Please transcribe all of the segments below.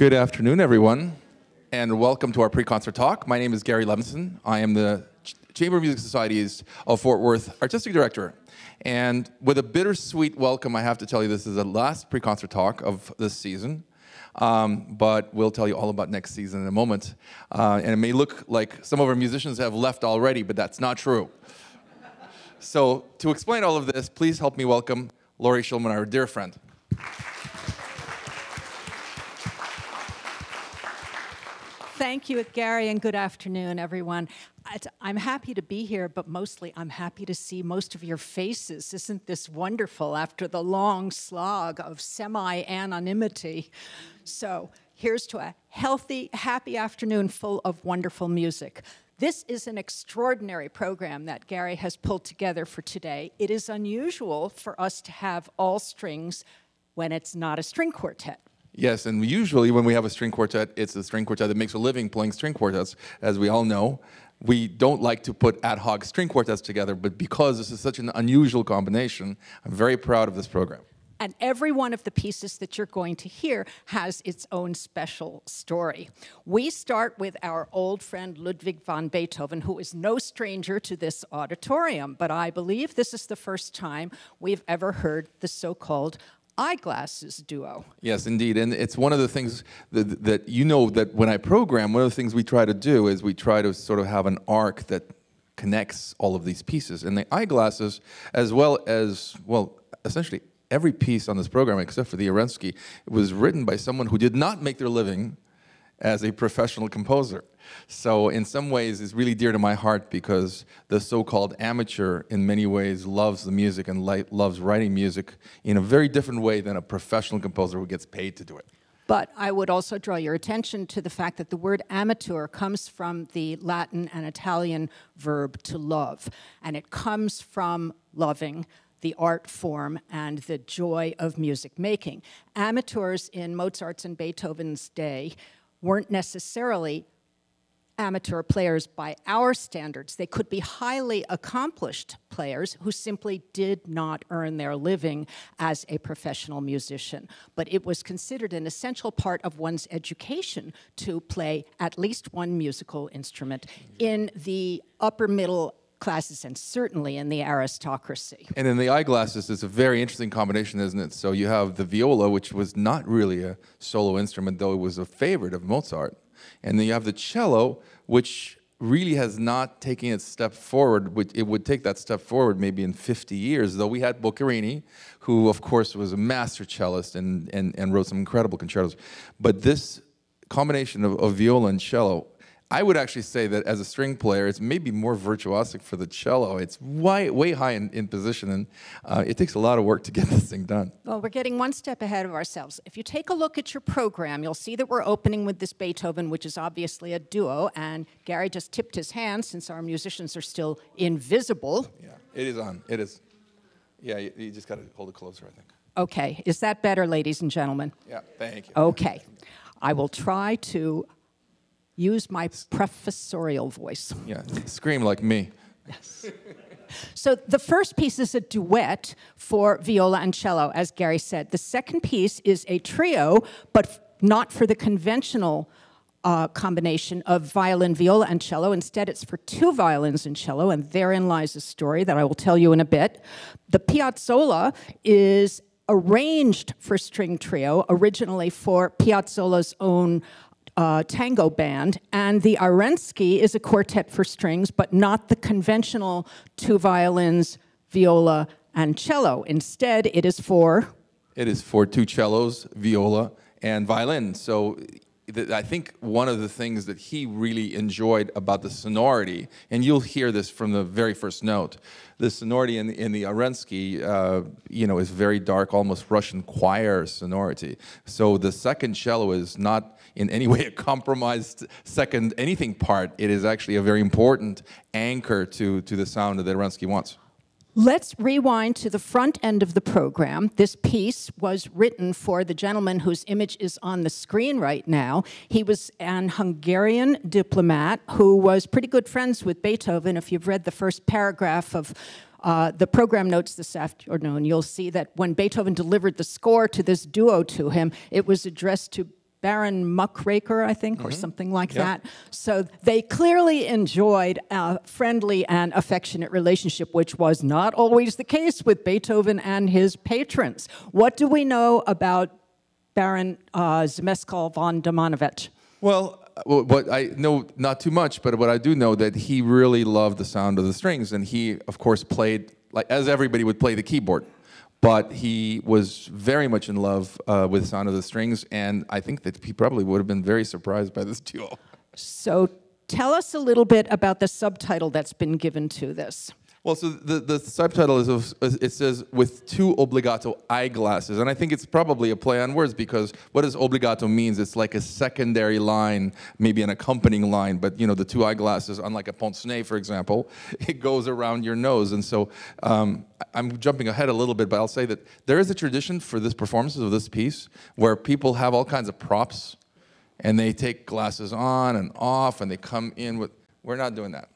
Good afternoon, everyone, and welcome to our pre-concert talk. My name is Gary Levinson. I am the Chamber Music Societies of Fort Worth Artistic Director. And with a bittersweet welcome, I have to tell you this is the last pre-concert talk of this season. But we'll tell you all about next season in a moment. And it may look like some of our musicians have left already, but that's not true. So to explain all of this, please help me welcome Laurie Shulman, our dear friend. Thank you, Gary, and good afternoon, everyone. I'm happy to be here, but mostly I'm happy to see most of your faces. Isn't this wonderful after the long slog of semi-anonymity? So here's to a healthy, happy afternoon full of wonderful music. This is an extraordinary program that Gary has pulled together for today. It is unusual for us to have all strings when it's not a string quartet. Yes, and usually when we have a string quartet, it's a string quartet that makes a living playing string quartets, as we all know. We don't like to put ad hoc string quartets together, but because this is such an unusual combination, I'm very proud of this program. And every one of the pieces that you're going to hear has its own special story. We start with our old friend Ludwig van Beethoven, who is no stranger to this auditorium, but I believe this is the first time we've ever heard the so-called Eyeglasses Duo. Yes, indeed, and it's one of the things that you know that when I program, one of the things we try to do is we try to sort of have an arc that connects all of these pieces. And the eyeglasses, as well as, well, essentially every piece on this program except for the Arensky, was written by someone who did not make their living as a professional composer. So in some ways, it's really dear to my heart because the so-called amateur in many ways loves the music and loves writing music in a very different way than a professional composer who gets paid to do it. But I would also draw your attention to the fact that the word amateur comes from the Latin and Italian verb to love, and it comes from loving the art form and the joy of music making. Amateurs in Mozart's and Beethoven's day weren't necessarily amateur players by our standards. They could be highly accomplished players who simply did not earn their living as a professional musician. But it was considered an essential part of one's education to play at least one musical instrument in the upper middle classes and certainly in the aristocracy. And in the eyeglasses, it's a very interesting combination, isn't it? So you have the viola, which was not really a solo instrument, though it was a favorite of Mozart. And then you have the cello, which really has not taken its step forward. It would take that step forward maybe in 50 years, though we had Boccherini, who of course was a master cellist and wrote some incredible concertos. But this combination of viola and cello, I would actually say that as a string player, it's maybe more virtuosic for the cello. It's way high in position, and it takes a lot of work to get this thing done. Well, we're getting one step ahead of ourselves. If you take a look at your program, you'll see that we're opening with this Beethoven, which is obviously a duo, and Gary just tipped his hand since our musicians are still invisible. Yeah, it is on. It is. Yeah, you just got to hold it closer, I think. Okay. Is that better, ladies and gentlemen? Yeah, thank you. Okay. I will try to use my professorial voice. Yeah, scream like me. Yes. So the first piece is a duet for viola and cello, as Gary said. The second piece is a trio, but not for the conventional combination of violin, viola, and cello. Instead, it's for two violins and cello, and therein lies a story that I will tell you in a bit. The Piazzolla is arranged for string trio, originally for Piazzolla's own tango band, and the Arensky is a quartet for strings, but not the conventional two violins, viola, and cello. Instead, it is for? It is for two cellos, viola, and violin. So I think one of the things that he really enjoyed about the sonority, and you'll hear this from the very first note, the sonority in the Arensky, you know, is very dark, almost Russian choir sonority. So the second cello is not in any way a compromised second anything part. It is actually a very important anchor to the sound that Arensky wants. Let's rewind to the front end of the program. This piece was written for the gentleman whose image is on the screen right now. He was an Hungarian diplomat who was pretty good friends with Beethoven. If you've read the first paragraph of the program notes this afternoon, you'll see that when Beethoven delivered the score to this duo to him, it was addressed to Baron Muckraker, I think, or something like that. So they clearly enjoyed a friendly and affectionate relationship, which was not always the case with Beethoven and his patrons. What do we know about Baron Zmeskal von Damanovich? Well, what I know, not too much, but what I do know that he really loved the sound of the strings, and he, of course, played, like as everybody would play the keyboard. But he was very much in love with the sound of the strings, and I think that he probably would have been very surprised by this duo. So tell us a little bit about the subtitle that's been given to this. Well, so the subtitle is, it says, with two obbligato eyeglasses. And I think it's probably a play on words, because what does obbligato means? It's like a secondary line, maybe an accompanying line. But, you know, the two eyeglasses, unlike a pince-nez, for example, it goes around your nose. And so I'm jumping ahead a little bit, but I'll say that there is a tradition for this performance of this piece where people have all kinds of props, and they take glasses on and off, and they come in with... We're not doing that.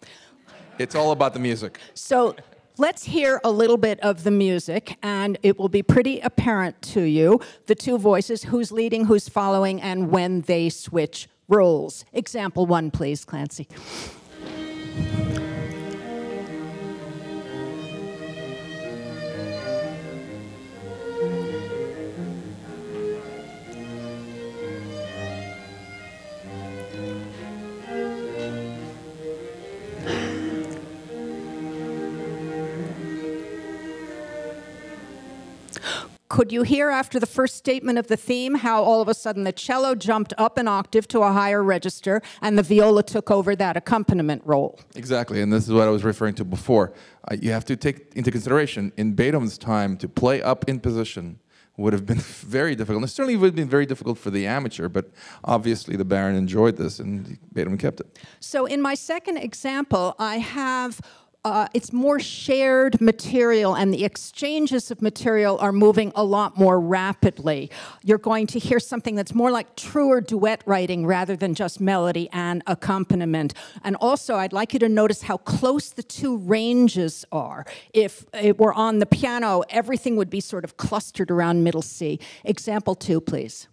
It's all about the music. So let's hear a little bit of the music, and it will be pretty apparent to you, the two voices, who's leading, who's following, and when they switch roles. Example one, please, Clancy. Could you hear after the first statement of the theme how all of a sudden the cello jumped up an octave to a higher register and the viola took over that accompaniment role? Exactly, and this is what I was referring to before. You have to take into consideration, in Beethoven's time, to play up in position would have been very difficult. And it certainly would have been very difficult for the amateur, but obviously the Baron enjoyed this and Beethoven kept it. So in my second example, I have... it's more shared material, and the exchanges of material are moving a lot more rapidly. You're going to hear something that's more like truer duet writing rather than just melody and accompaniment. And also, I'd like you to notice how close the two ranges are. If it were on the piano, everything would be sort of clustered around middle C. Example two, please.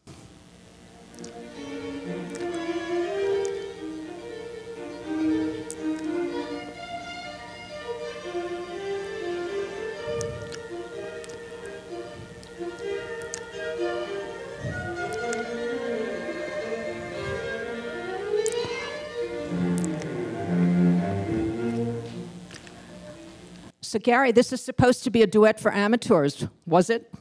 So, Gary, this is supposed to be a duet for amateurs, was it?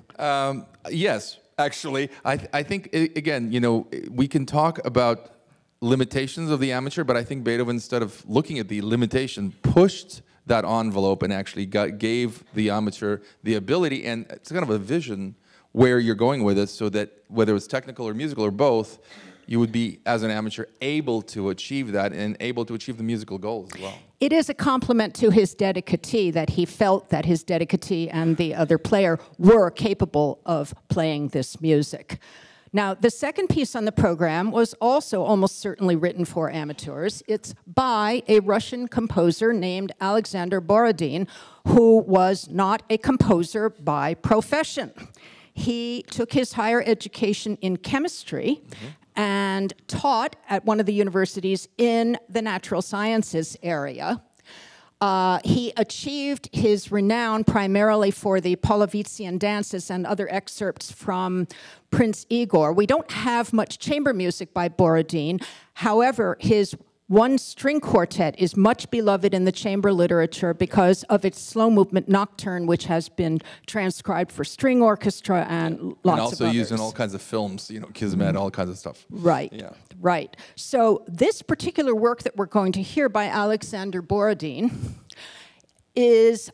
Yes, actually. I think, again, you know, we can talk about limitations of the amateur, but I think Beethoven, instead of looking at the limitation, pushed that envelope and actually gave the amateur the ability, and it's kind of a vision where you're going with it, so that whether it's technical or musical or both, you would be, as an amateur, able to achieve that and able to achieve the musical goals as well. It is a compliment to his dedicatee that he felt that his dedicatee and the other player were capable of playing this music. Now, the second piece on the program was also almost certainly written for amateurs. It's by a Russian composer named Alexander Borodin, who was not a composer by profession. He took his higher education in chemistry and taught at one of the universities in the natural sciences area. He achieved his renown primarily for the Polovtsian dances and other excerpts from Prince Igor. We don't have much chamber music by Borodin. However, his one-string quartet is much beloved in the chamber literature because of its slow movement nocturne, which has been transcribed for string orchestra and lots of others. And also used in all kinds of films, you know, Kismet, all kinds of stuff. Right, right. So this particular work that we're going to hear by Alexander Borodin is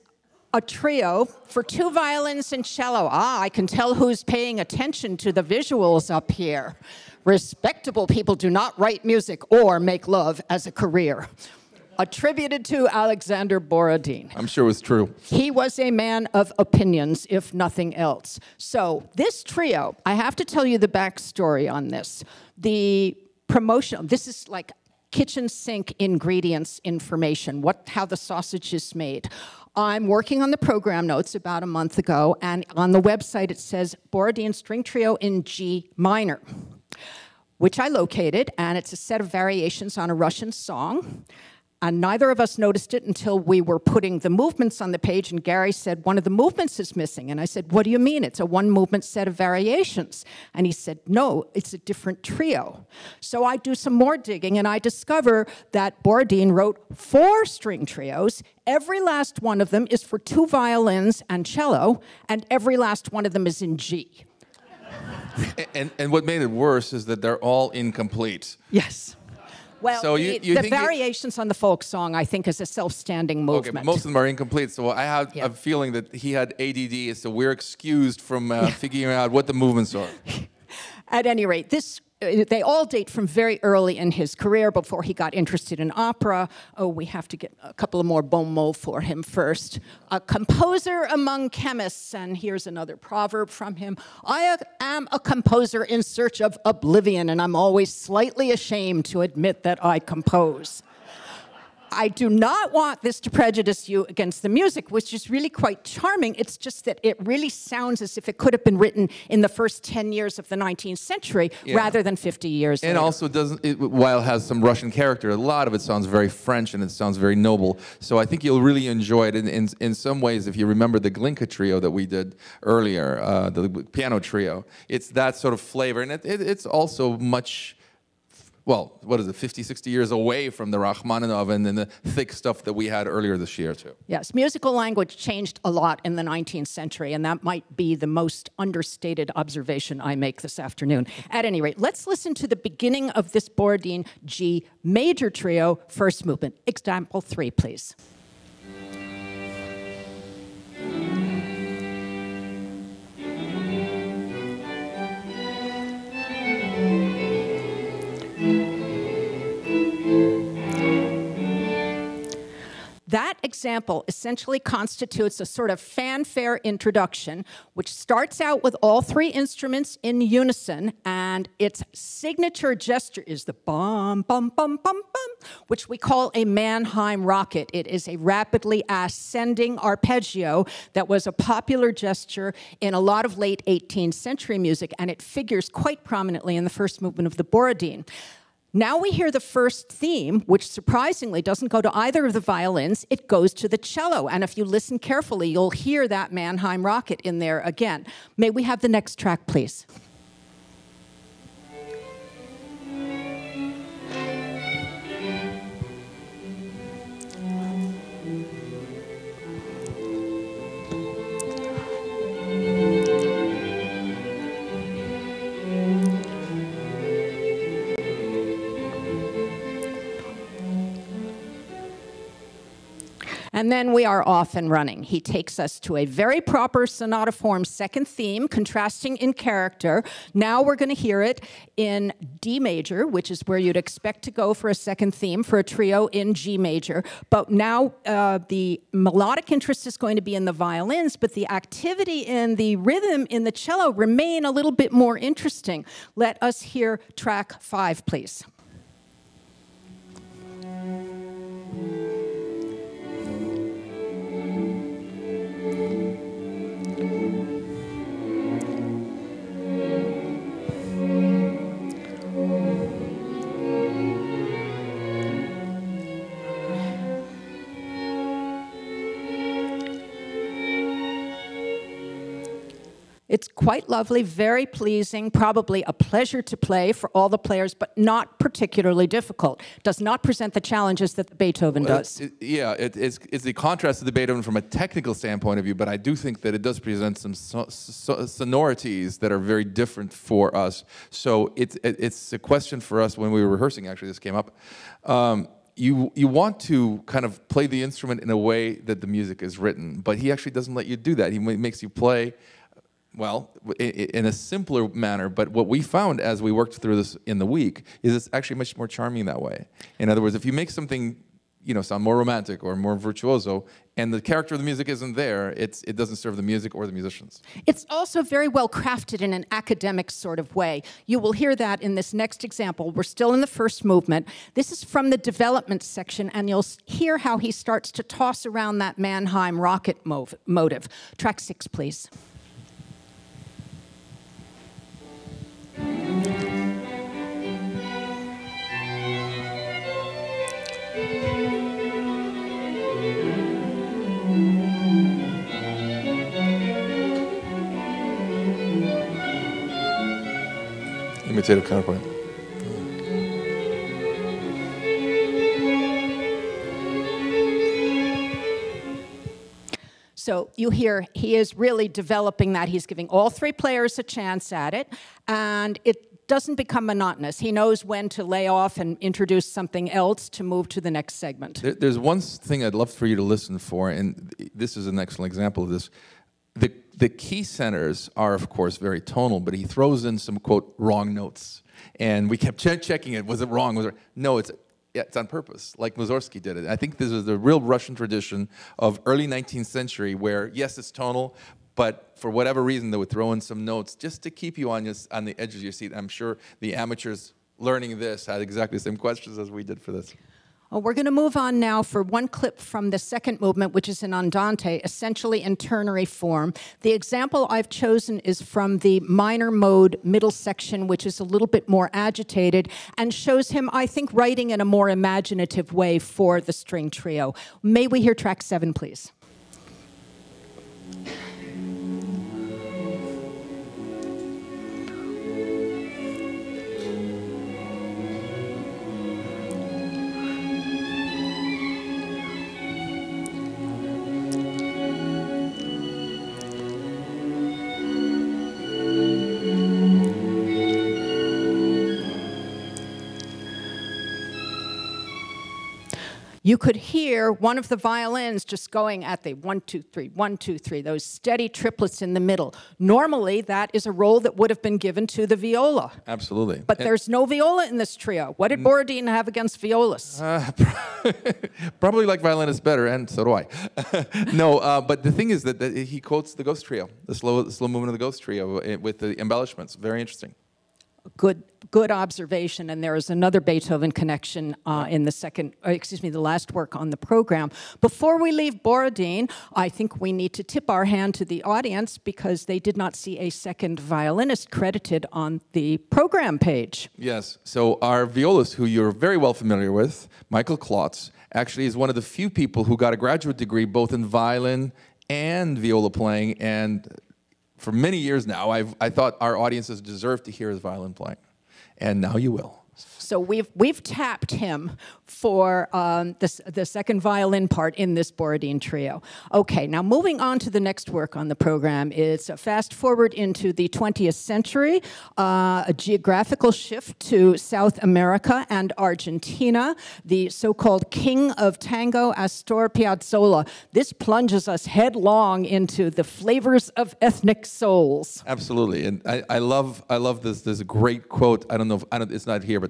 a trio for two violins and cello. Ah, I can tell who's paying attention to the visuals up here. Respectable people do not write music or make love as a career. Attributed to Alexander Borodin. I'm sure it was true. He was a man of opinions, if nothing else. So this trio, I have to tell you the backstory on this. The promotion, this is like kitchen sink ingredients information, how the sausage is made. I'm working on the program notes about a month ago, and on the website it says Borodin String Trio in G minor. which I located, and it's a set of variations on a Russian song. And neither of us noticed it until we were putting the movements on the page, and Gary said, one of the movements is missing. And I said, what do you mean? It's a one-movement set of variations. And he said, no, it's a different trio. So I do some more digging, and I discover that Borodin wrote 4 string trios. Every last one of them is for 2 violins and cello, and every last one of them is in G. And what made it worse is that they're all incomplete. Yes. Well, so the variations on the folk song, I think, is a self-standing movement. Okay, but most of them are incomplete, so I have a feeling that he had ADD, so we're excused from figuring out what the movements are. At any rate, this... They all date from very early in his career, before he got interested in opera. Oh, we have to get a couple of more bon mots for him first. A composer among chemists, and here's another proverb from him. I am a composer in search of oblivion, and I'm always slightly ashamed to admit that I compose. I do not want this to prejudice you against the music, which is really quite charming. It's just that it really sounds as if it could have been written in the first 10 years of the 19th century rather than 50 years later. And also, while it has some Russian character, a lot of it sounds very French and it sounds very noble. So I think you'll really enjoy it. In some ways, if you remember the Glinka trio that we did earlier, the piano trio, it's that sort of flavor. And it's also much... Well, what is it, 50, 60 years away from the Rachmaninov and then the thick stuff that we had earlier this year, too. Yes, musical language changed a lot in the 19th century, and that might be the most understated observation I make this afternoon. At any rate, let's listen to the beginning of this Borodin G major trio, first movement. Example 3, please. That example essentially constitutes a sort of fanfare introduction, which starts out with all 3 instruments in unison, and its signature gesture is the bum, bum, bum, bum, bum, which we call a Mannheim rocket. It is a rapidly ascending arpeggio that was a popular gesture in a lot of late 18th century music, and it figures quite prominently in the first movement of the Borodin. Now we hear the first theme, which surprisingly doesn't go to either of the violins. It goes to the cello. And if you listen carefully, you'll hear that Mannheim rocket in there again. May we have the next track, please? And then we are off and running. He takes us to a very proper sonata form second theme, contrasting in character. Now we're going to hear it in D major, which is where you'd expect to go for a second theme for a trio in G major. But now the melodic interest is going to be in the violins, but the activity and the rhythm in the cello remain a little bit more interesting. Let us hear track 5, please. It's quite lovely, very pleasing, probably a pleasure to play for all the players, but not particularly difficult. Does not present the challenges that the Beethoven does. It's the contrast to the Beethoven from a technical standpoint of view, but I do think that it does present some sonorities that are very different for us. So it's a question for us when we were rehearsing, actually, this came up. You want to kind of play the instrument in a way that the music is written, but he actually doesn't let you do that. He makes you play... Well, in a simpler manner, but what we found as we worked through this in the week is it's actually much more charming that way. In other words, if you make something, you know, sound more romantic or more virtuoso, and the character of the music isn't there, it doesn't serve the music or the musicians. It's also very well crafted in an academic sort of way. You will hear that in this next example. We're still in the first movement. This is from the development section, and you'll hear how he starts to toss around that Mannheim rocket motive. Track 6, please. imitative counterpoint. So you hear he is really developing that. He's giving all three players a chance at it, and it doesn't become monotonous. He knows when to lay off and introduce something else to move to the next segment. There's one thing I'd love for you to listen for, and this is an excellent example of this. The key centers are, of course, very tonal, but he throws in some, quote, wrong notes. And we kept checking it. Was it wrong? Was it... No, it's... Yeah, it's on purpose, like Mussorgsky did it. I think this is the real Russian tradition of early 19th century where, yes, it's tonal, but for whatever reason, they would throw in some notes just to keep you on the edge of your seat. I'm sure the amateurs learning this had exactly the same questions as we did for this. Well, we're going to move on now for one clip from the second movement, which is an andante, essentially in ternary form. The example I've chosen is from the minor mode middle section, which is a little bit more agitated and shows him, I think, writing in a more imaginative way for the string trio. May we hear track 7, please? You could hear one of the violins just going at the 1, 2, 3, 1, 2, 3, those steady triplets in the middle. Normally, that is a role that would have been given to the viola. Absolutely. But there's no viola in this trio. What did Borodin have against violas? Probably like violinists better, and so do I. No, but the thing is that he quotes the Ghost Trio, the slow movement of the Ghost Trio with the embellishments. Very interesting. Good observation, and there is another Beethoven connection in the last work on the program. Before we leave Borodin, I think we need to tip our hand to the audience because they did not see a second violinist credited on the program page. Yes, so our violist, who you're very well familiar with, Michael Klotz, actually is one of the few people who got a graduate degree both in violin and viola playing, and for many years now, I thought our audiences deserved to hear his violin playing, and now you will. So we've tapped him for the second violin part in this Borodin trio. Okay, now moving on to the next work on the program. It's a fast forward into the 20th century, a geographical shift to South America and Argentina, the so-called king of tango, Astor Piazzolla. This plunges us headlong into the flavors of ethnic souls. Absolutely, and I love this great quote. I don't know if it's not here, but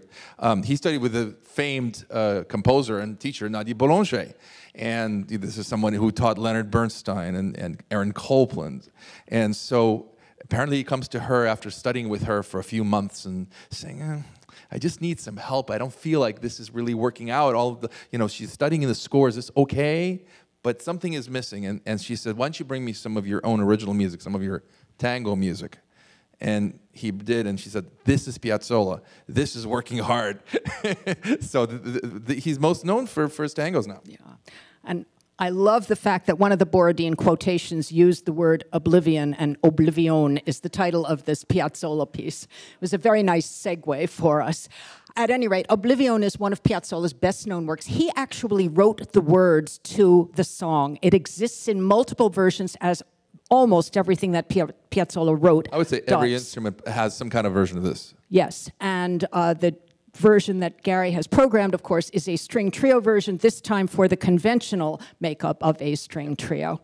he studied with a famed composer and teacher, Nadia Boulanger. And this is someone who taught Leonard Bernstein and Aaron Copland. And so apparently he comes to her after studying with her for a few months and saying, I just need some help. I don't feel like this is really working out. All of the, you know, she's studying in the scores. Is this okay? But something is missing. And she said, why don't you bring me some of your own original music, some of your tango music? And he did, and she said, this is Piazzolla. This is working hard. So he's most known for first tangos now. Yeah, and I love the fact that one of the Borodin quotations used the word oblivion, and Oblivion is the title of this Piazzolla piece. It was a very nice segue for us. At any rate, Oblivion is one of Piazzolla's best-known works. He actually wrote the words to the song. It exists in multiple versions as almost everything that Piazzolla wrote. I would say every instrument has some kind of version of this. Yes, and the version that Gary has programmed, of course, is a string trio version, this time for the conventional makeup of a string trio.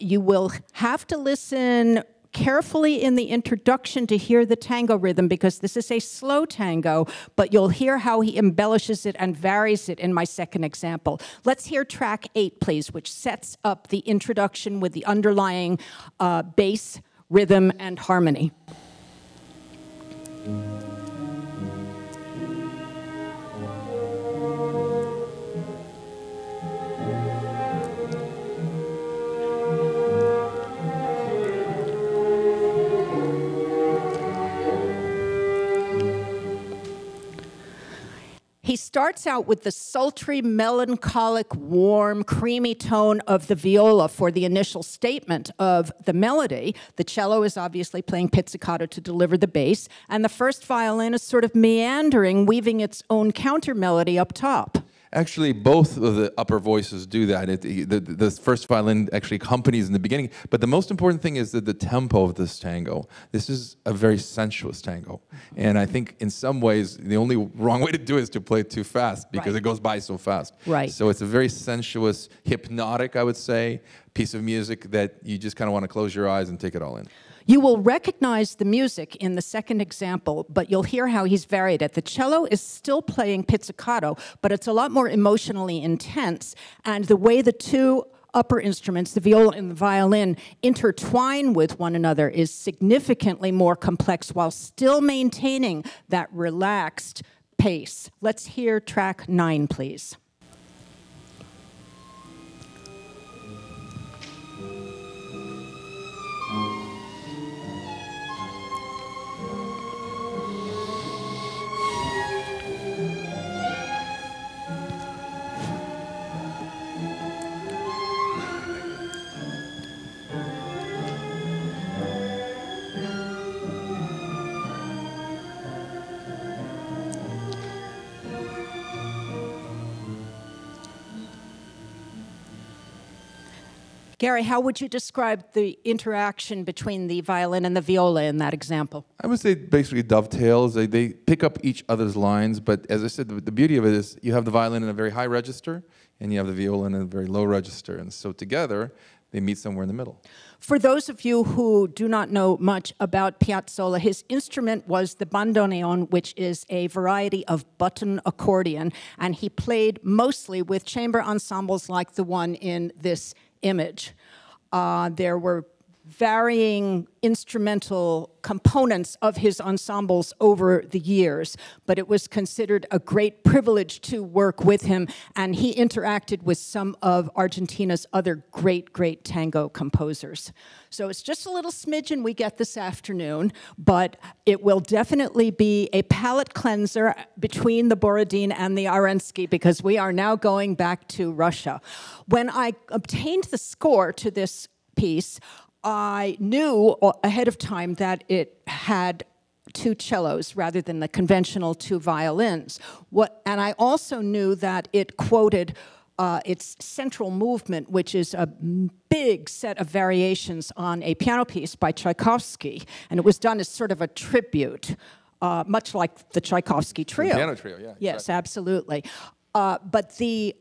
You will have to listen carefully in the introduction to hear the tango rhythm, because this is a slow tango, but you'll hear how he embellishes it and varies it in my second example. Let's hear track 8, please, which sets up the introduction with the underlying bass, rhythm, and harmony. He starts out with the sultry, melancholic, warm, creamy tone of the viola for the initial statement of the melody. The cello is obviously playing pizzicato to deliver the bass, and the first violin is sort of meandering, weaving its own counter melody up top. Actually, both of the upper voices do that. The first violin actually accompanies in the beginning. But the most important thing is that the tempo of this tango. This is a very sensuous tango. And I think in some ways, the only wrong way to do it is to play it too fast because it goes by so fast. Right. So it's a very sensuous, hypnotic, I would say, piece of music that you just kind of want to close your eyes and take it all in. You will recognize the music in the second example, but you'll hear how he's varied it. The cello is still playing pizzicato, but it's a lot more emotionally intense, and the way the two upper instruments, the viola and the violin, intertwine with one another is significantly more complex while still maintaining that relaxed pace. Let's hear track 9, please. Gary, how would you describe the interaction between the violin and the viola in that example? I would say basically dovetails. They pick up each other's lines, but as I said, the beauty of it is you have the violin in a very high register, and you have the viola in a very low register, and so together they meet somewhere in the middle. For those of you who do not know much about Piazzolla, his instrument was the bandoneon, which is a variety of button accordion, and he played mostly with chamber ensembles like the one in this image. There were varying instrumental components of his ensembles over the years, but it was considered a great privilege to work with him, and he interacted with some of Argentina's other great, great tango composers. So it's just a little smidgen we get this afternoon, but it will definitely be a palate cleanser between the Borodin and the Arensky, because we are now going back to Russia. When I obtained the score to this piece, I knew ahead of time that it had two cellos rather than the conventional two violins. And I also knew that it quoted its central movement, which is a big set of variations on a piano piece by Tchaikovsky, and it was done as sort of a tribute, much like the Tchaikovsky trio. The piano trio, yeah. Yes, exactly. Absolutely. But the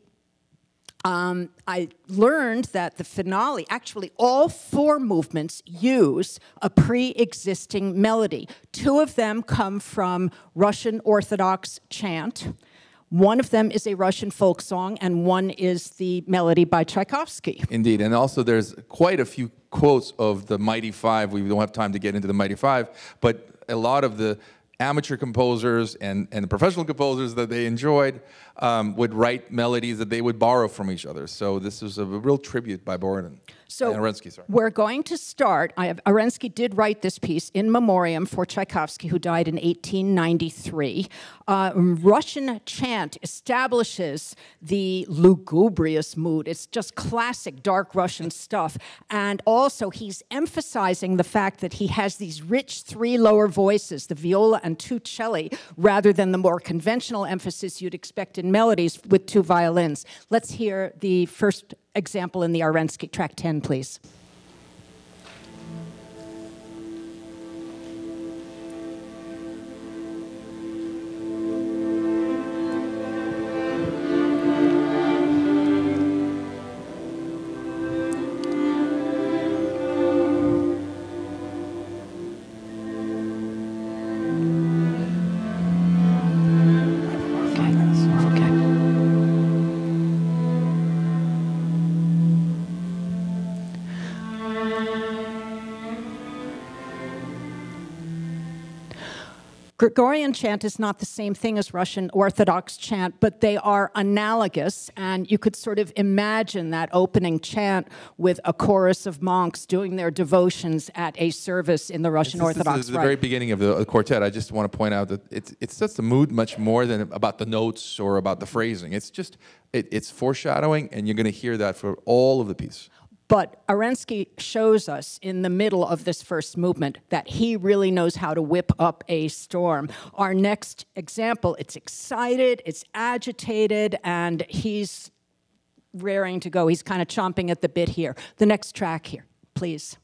I learned that the finale, actually all four movements use a pre-existing melody. Two of them come from Russian Orthodox chant. One of them is a Russian folk song, and one is the melody by Tchaikovsky. Indeed, and also there's quite a few quotes of the Mighty Five. We don't have time to get into the Mighty Five, but a lot of the amateur composers and the professional composers that they enjoyed would write melodies that they would borrow from each other. So this is a real tribute by Borodin. So Arensky, sorry. We're going to start. Arensky did write this piece in memoriam for Tchaikovsky, who died in 1893. Russian chant establishes the lugubrious mood. It's just classic dark Russian stuff. And also he's emphasizing the fact that he has these rich three lower voices, the viola and two celli, rather than the more conventional emphasis you'd expect in melodies with two violins. Let's hear the first example in the Arensky, track 10, please. Gregorian chant is not the same thing as Russian Orthodox chant, but they are analogous, and you could sort of imagine that opening chant with a chorus of monks doing their devotions at a service in the Russian Orthodox. This is the very beginning of the quartet. I just want to point out that it's just the mood much more than about the notes or about the phrasing. It's just, it's foreshadowing, and you're going to hear that for all of the piece. But Arensky shows us in the middle of this first movement that he really knows how to whip up a storm. Our next example, it's excited, it's agitated, and he's raring to go. He's kind of chomping at the bit here. The next track here, please.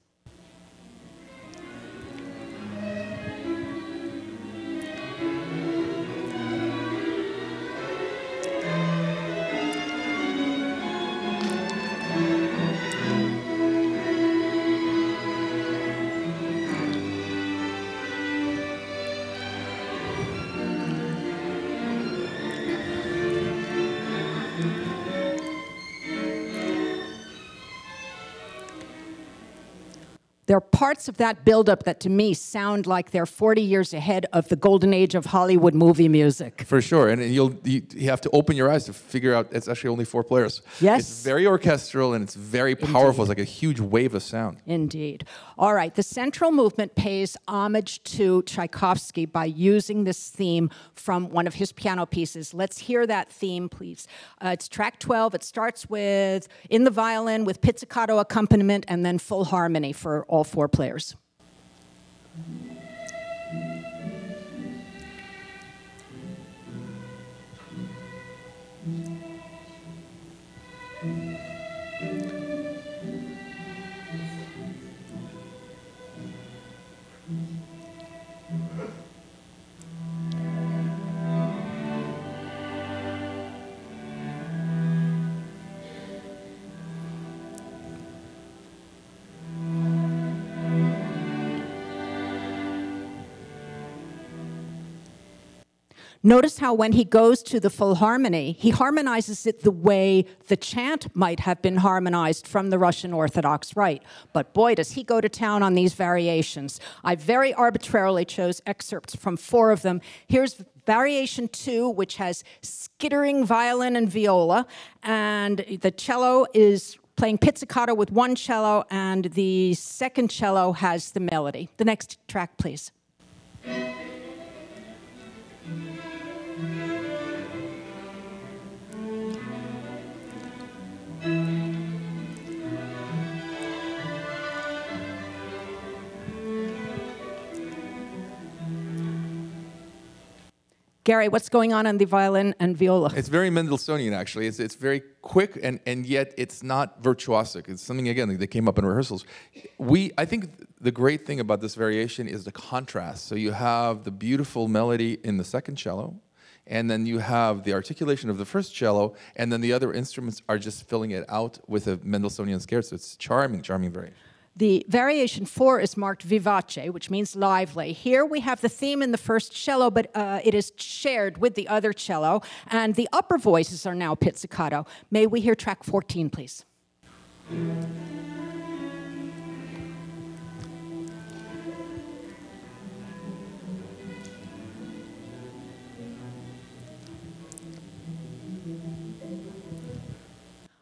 There are parts of that buildup that, to me, sound like they're 40 years ahead of the golden age of Hollywood movie music. For sure, and you have to open your eyes to figure out it's actually only four players. Yes. It's very orchestral and it's very powerful. Indeed. It's like a huge wave of sound. Indeed. All right, the central movement pays homage to Tchaikovsky by using this theme from one of his piano pieces. Let's hear that theme, please. It's track 12. It starts with, in the violin, with pizzicato accompaniment and then full harmony for all four players. Notice how when he goes to the full harmony, he harmonizes it the way the chant might have been harmonized from the Russian Orthodox Rite. But boy, does he go to town on these variations. I very arbitrarily chose excerpts from four of them. Here's variation 2, which has skittering violin and viola, and the cello is playing pizzicato with one cello, and the second cello has the melody. The next track, please. Gary, what's going on the violin and viola? It's very Mendelssohnian, actually. It's very quick, and yet it's not virtuosic. It's something, again, that came up in rehearsals. I think the great thing about this variation is the contrast. So you have the beautiful melody in the second cello, and then you have the articulation of the first cello, and then the other instruments are just filling it out with a Mendelssohnian scherzo. It's charming, charming variation. The variation 4 is marked vivace, which means lively. Here we have the theme in the first cello, but it is shared with the other cello, and the upper voices are now pizzicato. May we hear track 14, please?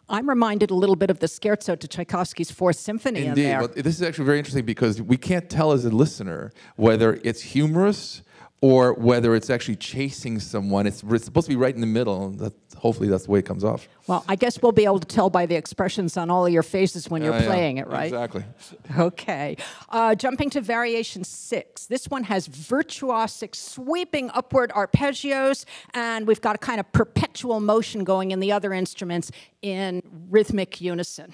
I'm reminded a little bit of the scherzo to Tchaikovsky's Fourth Symphony in there. Indeed. Well, this is actually very interesting because we can't tell as a listener whether it's humorous or whether it's actually chasing someone. It's supposed to be right in the middle. Hopefully that's the way it comes off. Well, I guess we'll be able to tell by the expressions on all of your faces when you're playing it, right? Exactly. Okay. Jumping to variation 6. This one has virtuosic, sweeping upward arpeggios, and we've got a kind of perpetual motion going in the other instruments in rhythmic unison.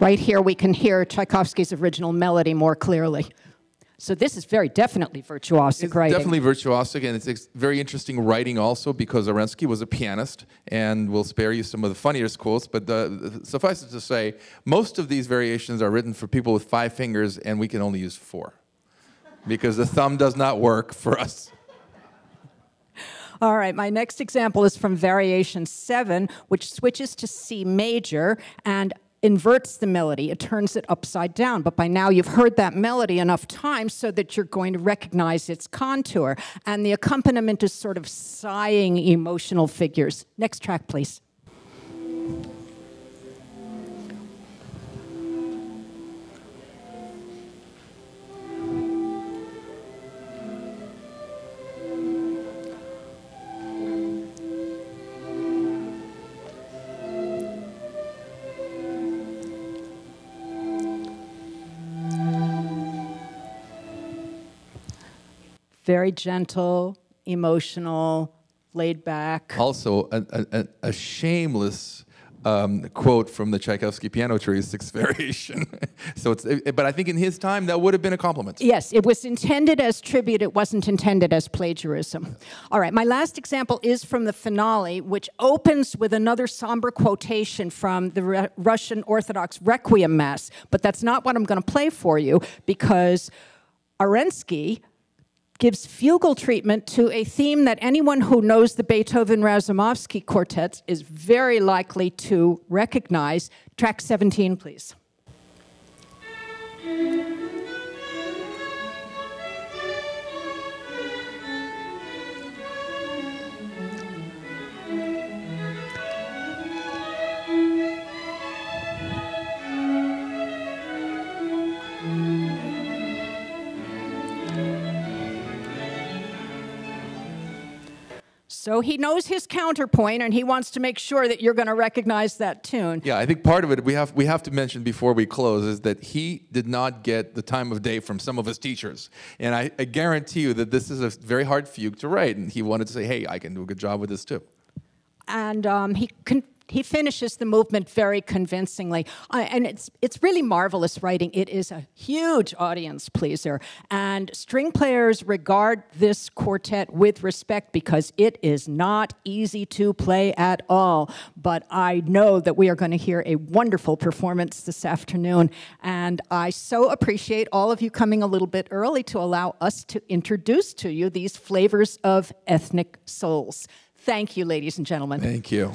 Right here we can hear Tchaikovsky's original melody more clearly. So this is very definitely virtuosic writing. Definitely virtuosic, and it's very interesting writing also because Arensky was a pianist, and we'll spare you some of the funniest quotes, but suffice it to say, most of these variations are written for people with 5 fingers, and we can only use 4 because the thumb does not work for us. All right, my next example is from Variation 7, which switches to C major and inverts the melody. It turns it upside down. But by now you've heard that melody enough times so that you're going to recognize its contour. And the accompaniment is sort of sighing emotional figures. Next track, please. Very gentle, emotional, laid back. Also, a shameless quote from the Tchaikovsky Piano Trio's 6th variation. So it's, but I think in his time, that would have been a compliment. Yes, it was intended as tribute. It wasn't intended as plagiarism. All right, my last example is from the finale, which opens with another somber quotation from the Russian Orthodox Requiem Mass. But that's not what I'm going to play for you, because Arensky gives fugal treatment to a theme that anyone who knows the Beethoven-Razumovsky quartets is very likely to recognize. Track 17, please. So he knows his counterpoint, and he wants to make sure that you're going to recognize that tune. Yeah, I think part of it we have to mention before we close is that he did not get the time of day from some of his teachers. And I guarantee you that this is a very hard fugue to write, and he wanted to say, hey, I can do a good job with this too. And he finishes the movement very convincingly. And it's really marvelous writing. It is a huge audience pleaser. And string players regard this quartet with respect because it is not easy to play at all. But I know that we are going to hear a wonderful performance this afternoon. And I so appreciate all of you coming a little bit early to allow us to introduce to you these flavors of ethnic souls. Thank you, ladies and gentlemen. Thank you.